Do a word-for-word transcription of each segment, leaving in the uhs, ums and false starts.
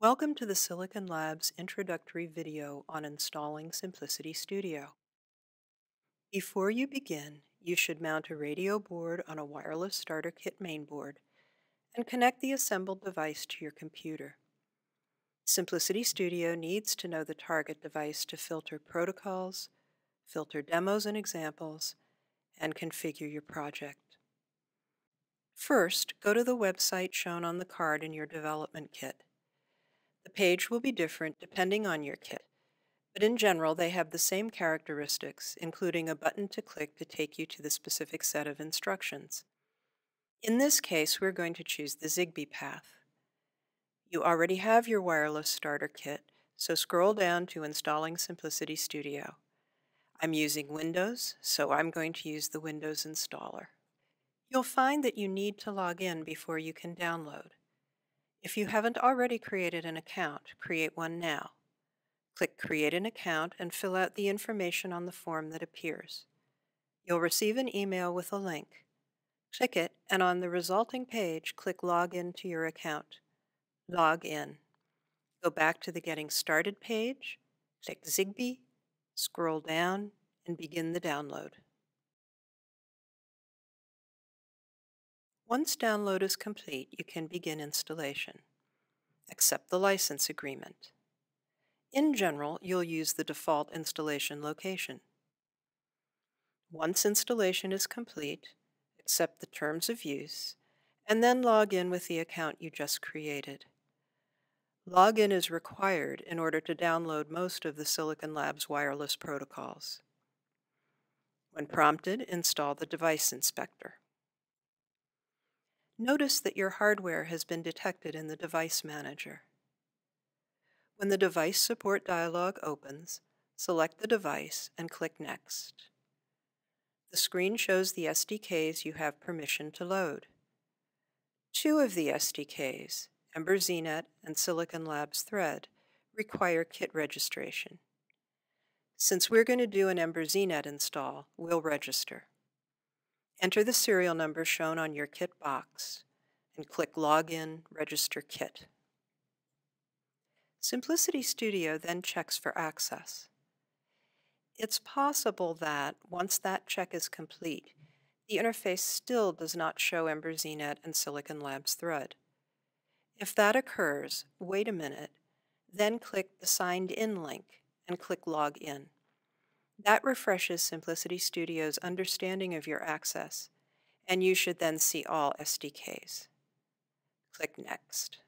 Welcome to the Silicon Labs introductory video on installing Simplicity Studio. Before you begin, you should mount a radio board on a wireless starter kit mainboard and connect the assembled device to your computer. Simplicity Studio needs to know the target device to filter protocols, filter demos and examples, and configure your project. First, go to the website shown on the card in your development kit. The page will be different depending on your kit, but in general they have the same characteristics, including a button to click to take you to the specific set of instructions. In this case, we're going to choose the Zigbee path. You already have your wireless starter kit, so scroll down to Installing Simplicity Studio. I'm using Windows, so I'm going to use the Windows installer. You'll find that you need to log in before you can download. If you haven't already created an account, create one now. Click Create an Account and fill out the information on the form that appears. You'll receive an email with a link. Click it, and on the resulting page, click Log in to your account. Log in. Go back to the Getting Started page, click Zigbee, scroll down, and begin the download. Once download is complete, you can begin installation. Accept the license agreement. In general, you'll use the default installation location. Once installation is complete, accept the terms of use, and then log in with the account you just created. Login is required in order to download most of the Silicon Labs wireless protocols. When prompted, install the device inspector. Notice that your hardware has been detected in the Device Manager. When the Device Support dialog opens, select the device and click Next. The screen shows the S D Ks you have permission to load. Two of the S D Ks, EmberZNet and Silicon Labs Thread, require kit registration. Since we're going to do an EmberZNet install, we'll register. Enter the serial number shown on your kit box and click Login Register Kit. Simplicity Studio then checks for access. It's possible that, once that check is complete, the interface still does not show EmberZNet and Silicon Labs Thread. If that occurs, wait a minute, then click the Signed In link and click Log In. That refreshes Simplicity Studio's understanding of your access, and you should then see all S D Ks. Click Next.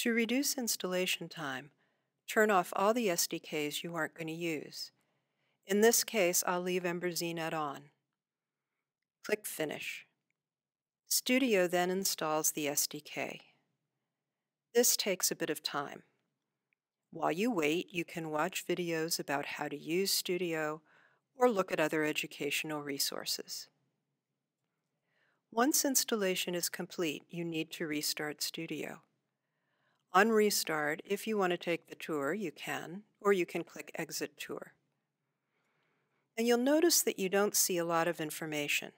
To reduce installation time, turn off all the S D Ks you aren't going to use. In this case, I'll leave EmberZNet on. Click Finish. Studio then installs the S D K. This takes a bit of time. While you wait, you can watch videos about how to use Studio or look at other educational resources. Once installation is complete, you need to restart Studio. On restart, if you want to take the tour, you can, or you can click Exit Tour. And you'll notice that you don't see a lot of information.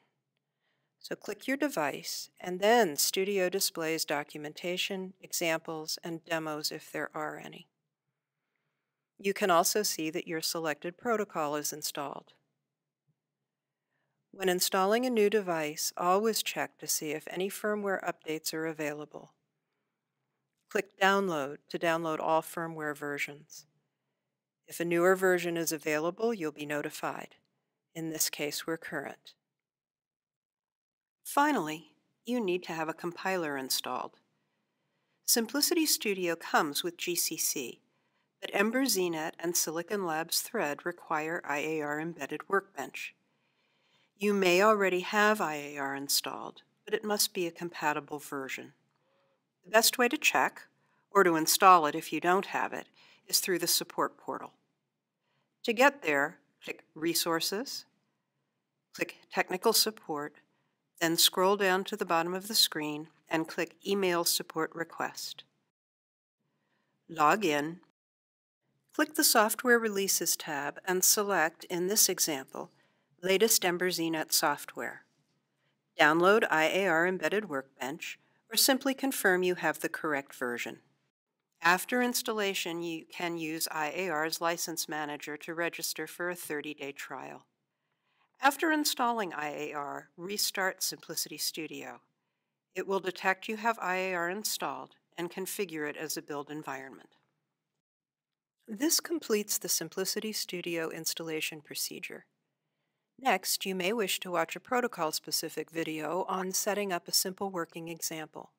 So click your device, and then Studio displays documentation, examples, and demos if there are any. You can also see that your selected protocol is installed. When installing a new device, always check to see if any firmware updates are available. Click Download to download all firmware versions. If a newer version is available, you'll be notified. In this case, we're current. Finally, you need to have a compiler installed. Simplicity Studio comes with G C C. But EmberZNet and Silicon Labs Thread require I A R Embedded Workbench. You may already have I A R installed, but it must be a compatible version. The best way to check, or to install it if you don't have it, is through the support portal. To get there, click Resources, click Technical Support, then scroll down to the bottom of the screen and click Email Support Request. Log in. Click the Software Releases tab and select, in this example, Latest EmberZNet Software. Download I A R Embedded Workbench or simply confirm you have the correct version. After installation, you can use I A R's License Manager to register for a thirty day trial. After installing I A R, restart Simplicity Studio. It will detect you have I A R installed and configure it as a build environment. This completes the Simplicity Studio installation procedure. Next, you may wish to watch a protocol-specific video on setting up a simple working example.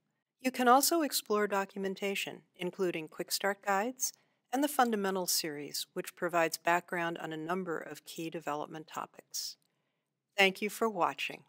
You can also explore documentation, including quick start guides and the fundamentals series, which provides background on a number of key development topics. Thank you for watching.